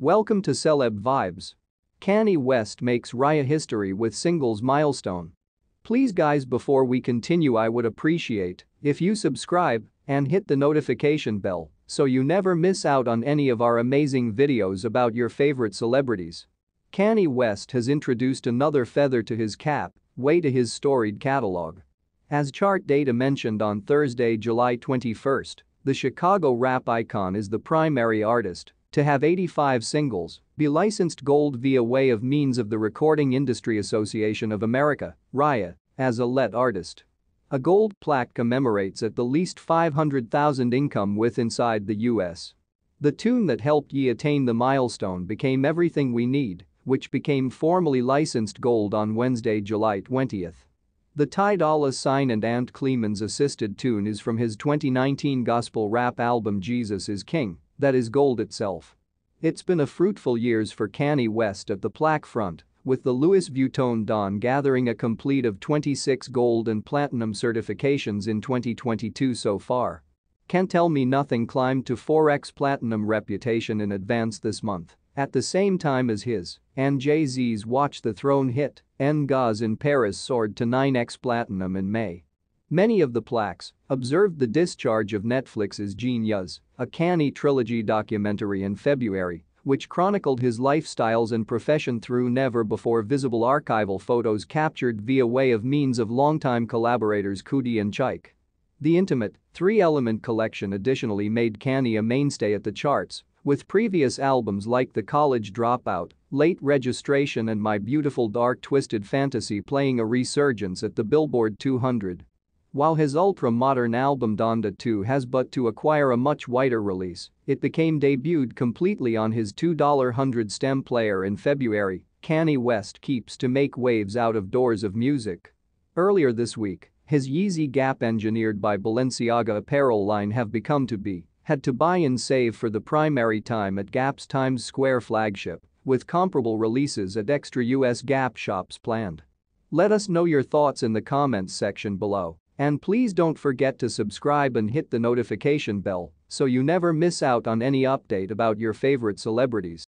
Welcome to Celeb Vibes. Kanye West makes RIAA history with singles milestone. Please guys, before we continue, I would appreciate if you subscribe and hit the notification bell so you never miss out on any of our amazing videos about your favorite celebrities. Kanye West has introduced another feather to his cap, way to his storied catalog. As chart data mentioned on Thursday, July 21st, the Chicago rap icon is the primary artist to have 85 singles be licensed gold via way of means of the Recording Industry Association of America, RIAA, as a let artist. A gold plaque commemorates at the least 500,000 income with inside the U.S. The tune that helped Ye attain the milestone became Everything We Need, which became formally licensed gold on Wednesday, July 20th. The Ty Dolla Sign and Ant Clemons assisted tune is from his 2019 gospel rap album Jesus is King, that is gold itself. It's been a fruitful years for Kanye West at the plaque front, with the Louis Vuitton Don gathering a complete of 26 gold and platinum certifications in 2022 so far. Can't Tell Me Nothing climbed to 4x platinum reputation in advance this month, at the same time as his and Jay-Z's Watch the Throne hit, Niggas in Paris soared to 9x platinum in May. Many of the plaques observed the discharge of Netflix's Genius, a Kanye trilogy documentary in February, which chronicled his lifestyles and profession through never-before-visible archival photos captured via way of means of longtime collaborators Kudi and Chike. The intimate, three-element collection additionally made Kanye a mainstay at the charts, with previous albums like The College Dropout, Late Registration and My Beautiful Dark Twisted Fantasy playing a resurgence at the Billboard 200. While his ultra-modern album Donda 2 has but to acquire a much wider release, it became debuted completely on his $200 stem player in February. Kanye West keeps to make waves out of doors of music. Earlier this week, his Yeezy Gap engineered by Balenciaga apparel line have become to be had to buy and save for the primary time at Gap's Times Square flagship, with comparable releases at extra US Gap shops planned. Let us know your thoughts in the comments section below. And please don't forget to subscribe and hit the notification bell so you never miss out on any update about your favorite celebrities.